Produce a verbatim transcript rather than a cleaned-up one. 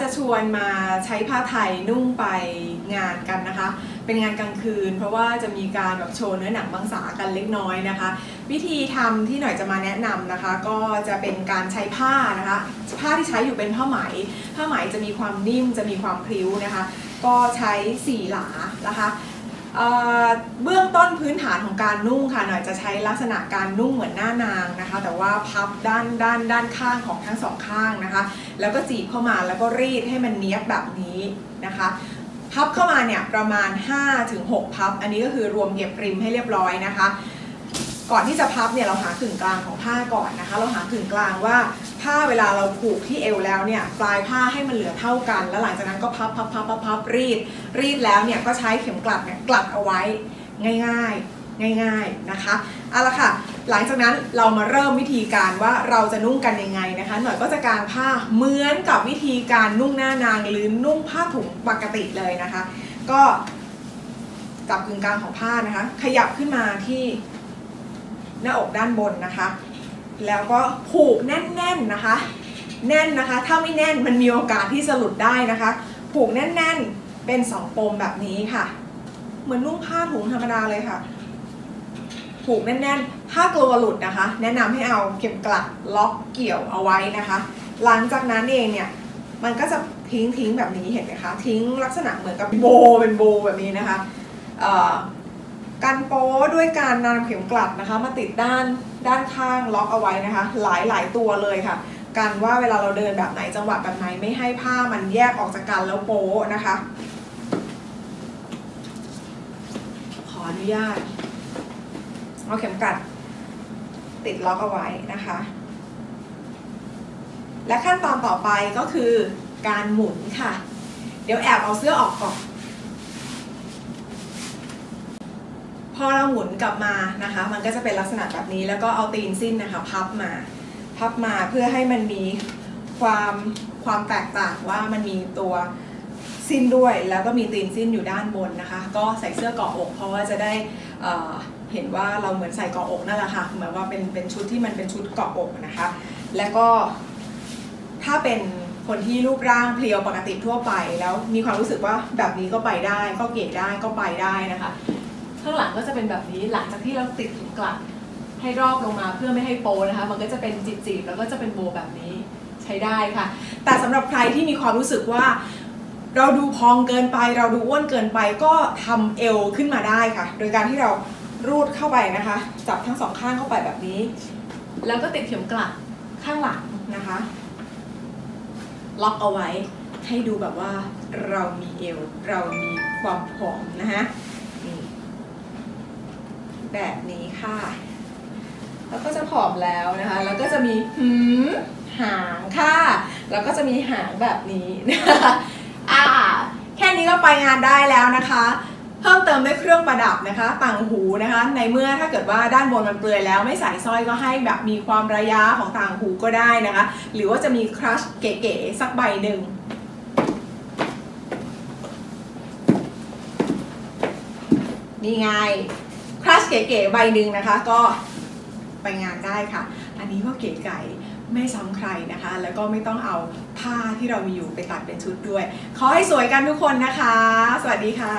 จะชวนมาใช้ผ้าไทยนุ่งไปงานกันนะคะเป็นงานกลางคืนเพราะว่าจะมีการแบบโชว์เนื้อหนังบางสากันเล็กน้อยนะคะวิธีทำที่หน่อยจะมาแนะนำนะคะก็จะเป็นการใช้ผ้านะคะผ้าที่ใช้อยู่เป็นผ้าไหมผ้าไหมจะมีความนิ่มจะมีความพลิ้วนะคะก็ใช้สี่หลานะคะเบื้องต้นพื้นฐานของการนุ่งค่ะหน่อยจะใช้ลักษณะการนุ่งเหมือนหน้านางนะคะแต่ว่าพับด้านด้านด้านข้างของทั้งสองข้างนะคะแล้วก็จีบเข้ามาแล้วก็รีดให้มันเนี้ยบแบบนี้นะคะพับเข้ามาเนี่ยประมาณ ห้าถึงหก พับอันนี้ก็คือรวมเย็บริมให้เรียบร้อยนะคะก่อนที่จะพับเนี่ยเราหากึ่งกลางของผ้าก่อนนะคะเราหากึ่งกลางว่าผ้าเวลาเราผูกที่เอวแล้วเนี่ยปลายผ้าให้มันเหลือเท่ากันแล้วหลังจากนั้นก็พับพับพับพับพับรีดรีดแล้วเนี่ยก็ใช้เข็มกลัดเนี่ยกลัดเอาไว้ง่ายๆง่ายๆนะคะเอาละค่ะหลังจากนั้นเรามาเริ่มวิธีการว่าเราจะนุ่งกันยังไงนะคะหน่อยก็จะกางผ้าเหมือนกับวิธีการนุ่งหน้านางหรือนุ่งผ้าถุงปกติเลยนะคะก็จับกึ่งกลางของผ้านะคะขยับขึ้นมาที่หน้าอกด้านบนนะคะแล้วก็ผูกแน่นๆนะคะแน่นนะคะถ้าไม่แน่นมันมีโอกาสที่จะหลุดได้นะคะผูกแน่นๆเป็นสองปมแบบนี้ค่ะเหมือนนุ่งผ้าถุงธรรมดาเลยค่ะผูกแน่นๆถ้ากลัวหลุดนะคะแนะนำให้เอาเข็มกลัดล็อกเกี่ยวเอาไว้นะคะหลังจากนั้นเองเนี่ยมันก็จะทิ้งทิ้งแบบนี้เห็นไหมคะทิ้งลักษณะเหมือนกับโบเป็นโบแบบนี้นะคะการโป้ด้วยการนำเข็มกลัดนะคะมาติดด้านด้านข้างล็อกเอาไว้นะคะหลายหลายตัวเลยค่ะกันว่าเวลาเราเดินแบบไหนจังหวะแบบไหนไม่ให้ผ้ามันแยกออกจากกันแล้วโป้นะคะขออนุญาตเอาเข็มกลัดติดล็อกเอาไว้นะคะและขั้นตอนต่อไปก็คือการหมุนค่ะเดี๋ยวแอบเอาเสื้อออกก่อนพอเราหมุนกลับมานะคะมันก็จะเป็นลักษณะแบบนี้แล้วก็เอาตีนสิ้นนะคะพับมาพับมาเพื่อให้มันมีความความแตกต่างว่ามันมีตัวสิ้นด้วยแล้วก็มีตีนสิ้นอยู่ด้านบนนะคะก็ใส่เสื้อเกาะอกเพราะว่าจะได้เอ่อเห็นว่าเราเหมือนใส่เกาะอกนั่นแหละค่ะเหมือนว่าเป็นเป็นชุดที่มันเป็นชุดเกาะอกนะคะแล้วก็ถ้าเป็นคนที่รูปร่างเพลียวปกติทั่วไปแล้วมีความรู้สึกว่าแบบนี้ก็ไปได้ก็เก๋ได้ก็ไปได้นะคะข้างหลังก็จะเป็นแบบนี้หลังจากที่เราติดเข็มกลัดให้รอบลงมาเพื่อไม่ให้โปนะคะมันก็จะเป็นจีบๆแล้วก็จะเป็นโบแบบนี้ใช้ได้ค่ะแต่สำหรับใครที่มีความรู้สึกว่าเราดูพองเกินไปเราดูอ้วนเกินไปก็ทำเอวขึ้นมาได้ค่ะโดยการที่เรารูดเข้าไปนะคะจับทั้งสองข้างเข้าไปแบบนี้แล้วก็ติดเข็มกลัดข้างหลังนะคะล็อกเอาไว้ให้ดูแบบว่าเรามีเอวเรามีความผอมนะคะแบบนี้ค่ะแล้วก็จะผอมแล้วนะคะแล้วก็จะมีหืมหางค่ะแล้วก็จะมีหางแบบนี้นะคะอ่าแค่นี้ก็ไปงานได้แล้วนะคะเพิ่มเติมด้วยเครื่องประดับนะคะต่างหูนะคะในเมื่อถ้าเกิดว่าด้านบนมันเปลือยแล้วไม่ใส่สร้อยก็ให้แบบมีความระยะของต่างหูก็ได้นะคะหรือว่าจะมีครัชเก๋ๆสักใบหนึ่งนี่ไงคลาสเก๋ๆใบหนึ่งนะคะก็ไปงานได้ค่ะอันนี้ก็เก๋ไก่ไม่ซ้ำใครนะคะแล้วก็ไม่ต้องเอาผ้าที่เรามีอยู่ไปตัดเป็นชุดด้วยขอให้สวยกันทุกคนนะคะสวัสดีค่ะ